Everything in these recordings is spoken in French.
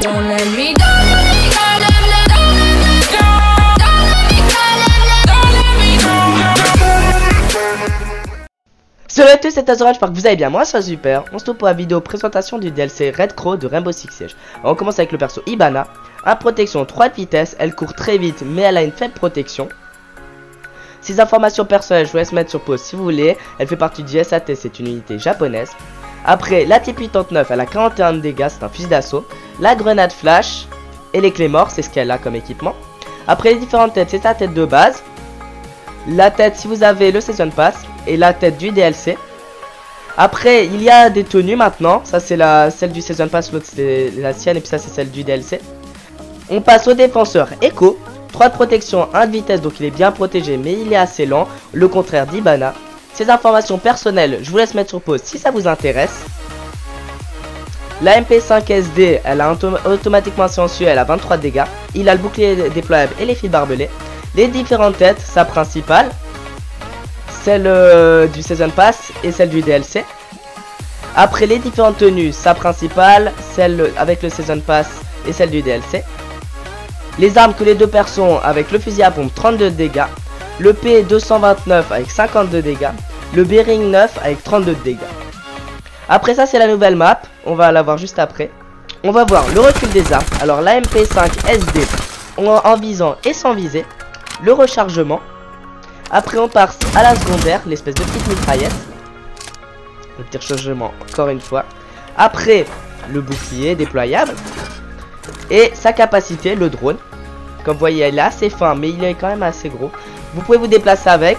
Don't let me go. Salut à tous, c'est Tazoren, j'espère que vous allez bien, moi ça va super. On se retrouve pour la vidéo présentation du DLC Red Crow de Rainbow Six Siege. On commence avec le perso Hibana, à protection 3 de vitesse, elle court très vite mais elle a une faible protection. Ses informations personnelles, je vous laisse mettre sur pause si vous voulez. Elle fait partie du SAT, c'est une unité japonaise. Après, la T89, elle a 41 de dégâts, c'est un fusil d'assaut. La grenade flash et les Claymore, c'est ce qu'elle a comme équipement. Après, les différentes têtes, c'est sa tête de base. La tête, si vous avez le Season Pass, et la tête du DLC. Après, il y a des tenues maintenant. Ça, c'est celle du Season Pass, l'autre, c'est la sienne, et puis ça, c'est celle du DLC. On passe au défenseur Echo. 3 de protection, 1 de vitesse, donc il est bien protégé, mais il est assez lent. Le contraire d'Ivana. Ces informations personnelles, je vous laisse mettre sur pause si ça vous intéresse. La MP5 SD, elle a automatiquement silencieux, elle a 23 de dégâts. Il a le bouclier déployable et les fils barbelés. Les différentes têtes, sa principale, celle du Season Pass et celle du DLC. Après, les différentes tenues, sa principale, celle avec le Season Pass et celle du DLC. Les armes que les deux persos ont avec le fusil à pompe, 32 de dégâts. Le P229 avec 52 dégâts. Le Bering 9 avec 32 de dégâts. Après ça, c'est la nouvelle map. On va la voir juste après. On va voir le recul des armes. Alors la MP5 SD en visant et sans viser. Le rechargement. Après, on passe à la secondaire, l'espèce de petite mitraillette. Le petit rechargement encore une fois. Après, le bouclier déployable. Et sa capacité, le drone. Comme vous voyez, il est assez fin, mais il est quand même assez gros. Vous pouvez vous déplacer avec.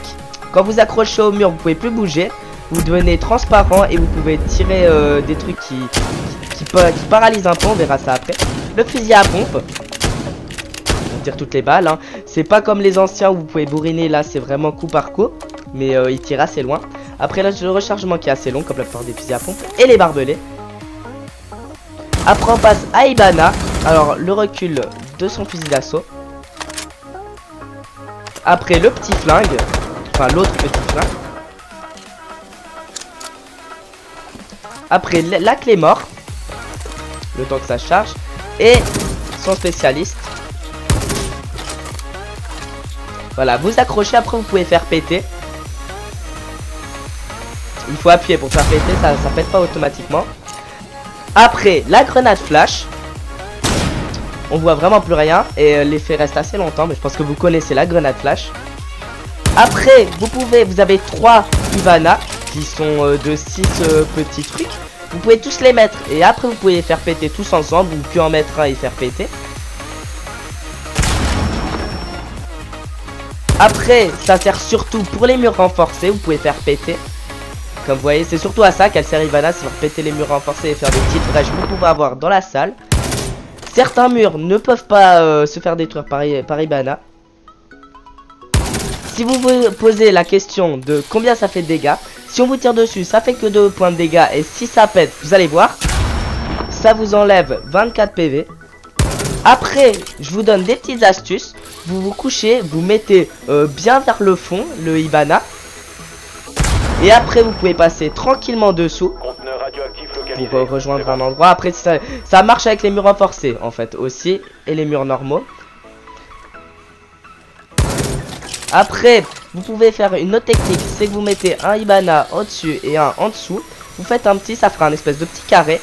Quand vous accrochez au mur, vous pouvez plus bouger. Vous devenez transparent et vous pouvez tirer des trucs qui paralysent un peu. On verra ça après. Le fusil à pompe. On tire toutes les balles. Hein. C'est pas comme les anciens où vous pouvez bourriner. Là, c'est vraiment coup par coup. Mais il tire assez loin. Après, là, le rechargement qui est assez long, comme la plupart des fusils à pompe. Et les barbelés. Après, on passe à Ivana. Alors, le recul de son fusil d'assaut. Après, le petit flingue. Enfin, l'autre petit flingue. Après, la Claymore. Le temps que ça charge. Et son spécialiste. Voilà, vous accrochez. Après, vous pouvez faire péter. Il faut appuyer pour faire péter. Ça pète pas automatiquement. Après, la grenade flash. On voit vraiment plus rien et l'effet reste assez longtemps, mais je pense que vous connaissez la grenade flash. Après, vous avez 3 Ivana qui sont de 6 petits trucs. Vous pouvez tous les mettre et après vous pouvez les faire péter tous ensemble ou puis en mettre un et faire péter. Après, ça sert surtout pour les murs renforcés, vous pouvez faire péter. Comme vous voyez, c'est surtout à ça qu'elle sert Ivana, c'est pour péter les murs renforcés et faire des petites brèches que vous pouvez avoir dans la salle. Certains murs ne peuvent pas se faire détruire par Ivana. Si vous vous posez la question de combien ça fait de dégâts, si on vous tire dessus, ça fait que 2 points de dégâts. Et si ça pète, vous allez voir, ça vous enlève 24 PV. Après, je vous donne des petites astuces. Vous vous couchez, vous mettez bien vers le fond, le Ivana. Et après, vous pouvez passer tranquillement dessous. Pour rejoindre un endroit. Après ça marche avec les murs renforcés en fait aussi et les murs normaux. Après vous pouvez faire une autre technique, c'est que vous mettez un Ivana au dessus et un en dessous. Vous faites un petit, ça fera un espèce de petit carré.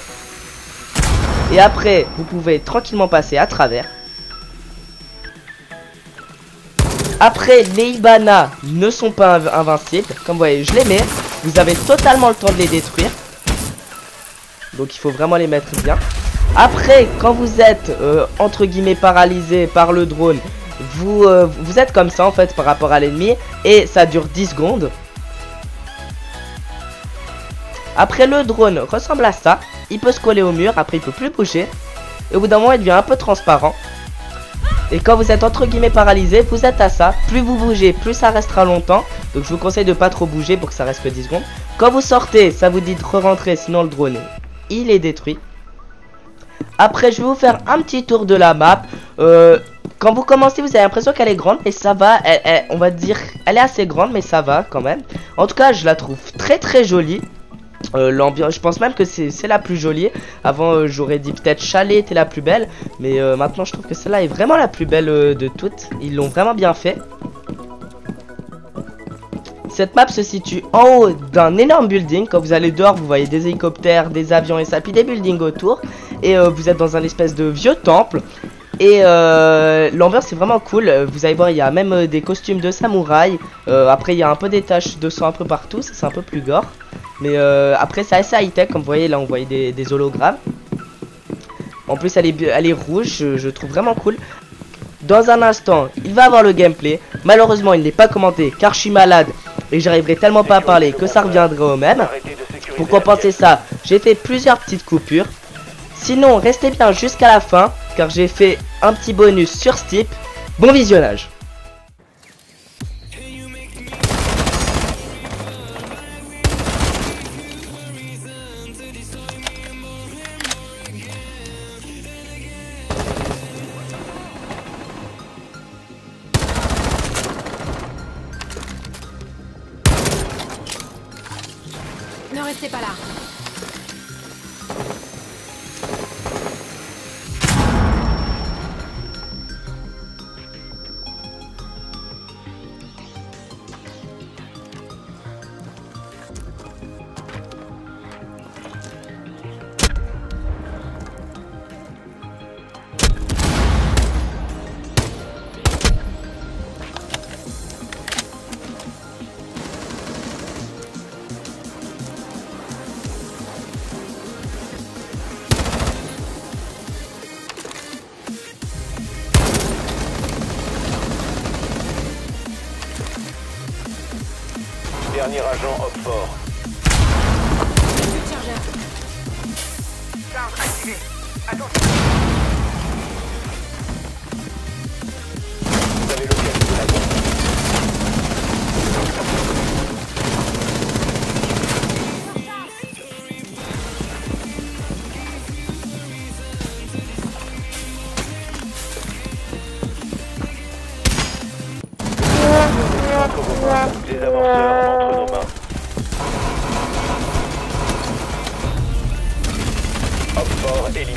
Et après vous pouvez tranquillement passer à travers. Après les Ivana ne sont pas invincibles. Comme vous voyez je les mets. Vous avez totalement le temps de les détruire. Donc il faut vraiment les mettre bien. Après quand vous êtes entre guillemets paralysé par le drone, vous êtes comme ça en fait par rapport à l'ennemi. Et ça dure 10 secondes. Après le drone ressemble à ça. Il peut se coller au mur, après il peut plus bouger. Et au bout d'un moment il devient un peu transparent. Et quand vous êtes entre guillemets paralysé, vous êtes à ça. Plus vous bougez, plus ça restera longtemps. Donc je vous conseille de pas trop bouger pour que ça reste que 10 secondes. Quand vous sortez, ça vous dit de re-rentrer sinon le drone il est détruit. Après je vais vous faire un petit tour de la map. Quand vous commencez vous avez l'impression qu'elle est grande. Mais ça va, on va dire elle est assez grande mais ça va quand même. En tout cas je la trouve très très jolie. l'ambiance, je pense même que c'est la plus jolie. Avant j'aurais dit peut-être Chalet était la plus belle, mais maintenant je trouve que celle-là est vraiment la plus belle de toutes. Ils l'ont vraiment bien fait. Cette map se situe en haut d'un énorme building. Quand vous allez dehors, vous voyez des hélicoptères, des avions SAT, des buildings autour. Et vous êtes dans un espèce de vieux temple. Et l'ambiance est vraiment cool. Vous allez voir, il y a même des costumes de samouraï. Après, il y a un peu des taches de sang un peu partout. C'est un peu plus gore. Mais après, c'est assez high-tech. Comme vous voyez, là, on voyait des hologrammes. En plus, elle est rouge. Je trouve vraiment cool. Dans un instant, il va avoir le gameplay. Malheureusement, il n'est pas commenté car je suis malade. Et j'arriverai tellement pas à parler que ça reviendrait au même. Pour compenser ça, j'ai fait plusieurs petites coupures. Sinon, restez bien jusqu'à la fin, car j'ai fait un petit bonus sur Steep. Bon visionnage. Ne restez pas là. Dernier agent hop fort. Charge activée. Attention. Vous avez l'occasion de la bombe. Les avanceurs. Éliminé.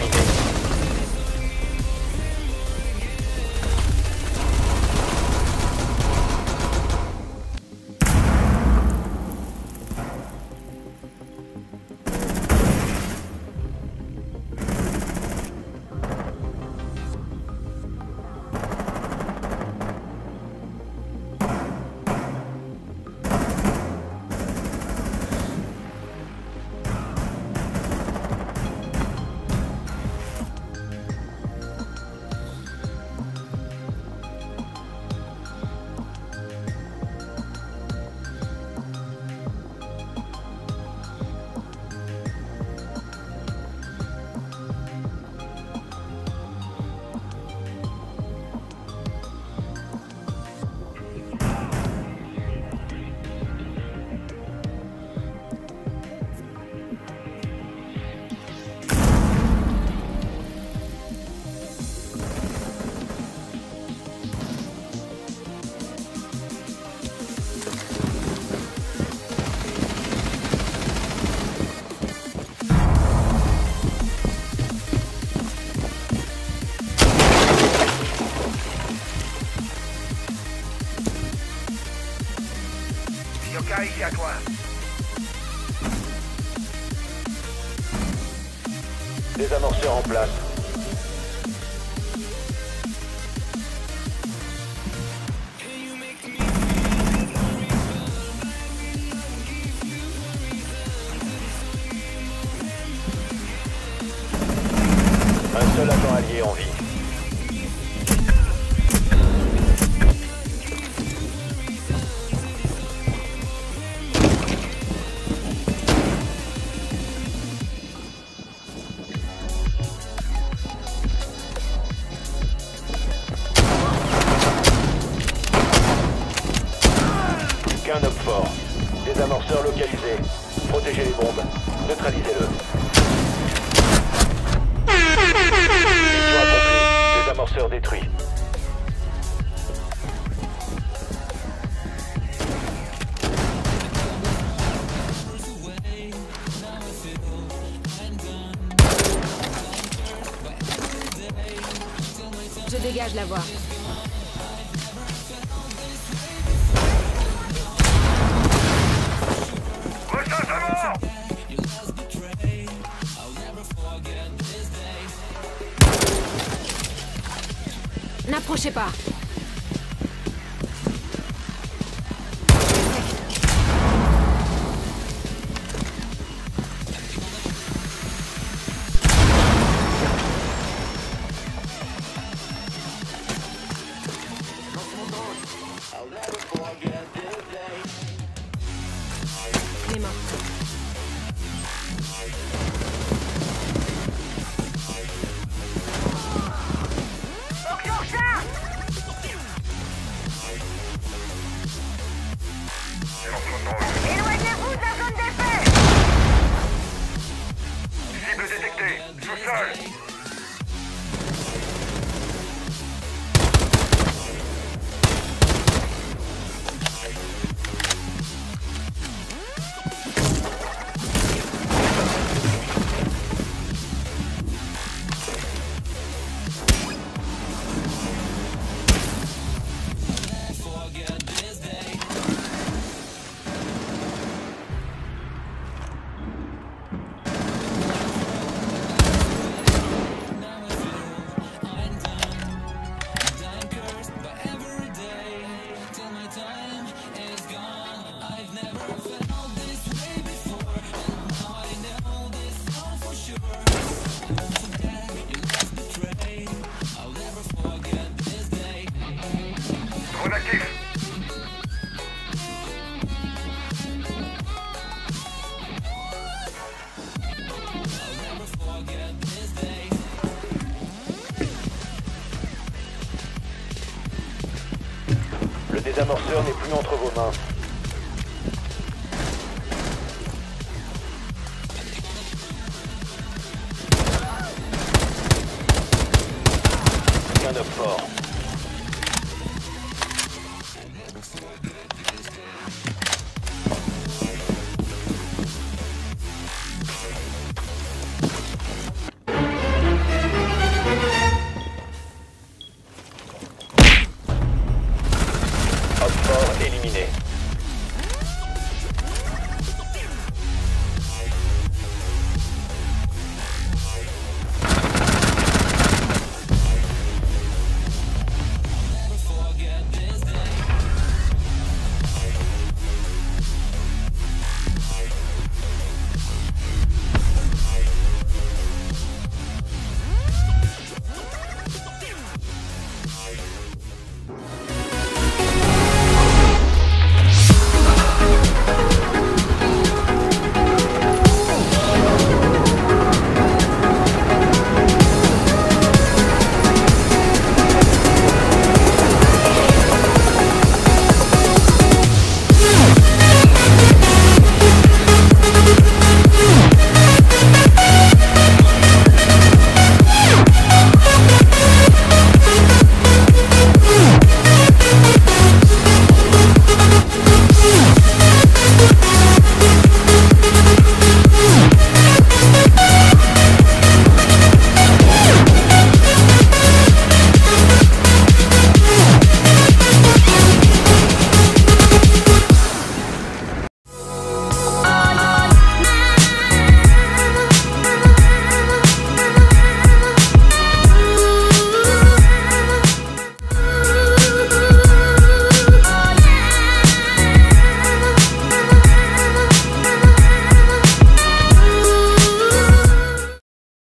Ici à toi. Des amorceurs en place. Un seul agent allié en vie. Désamorceur localisé. Protégez les bombes. Neutralisez-le. Mission accomplie. Désamorceur détruit. Je dégage la voie. N'approchez pas. Le désamorceur n'est plus entre vos mains. Aucun homme fort.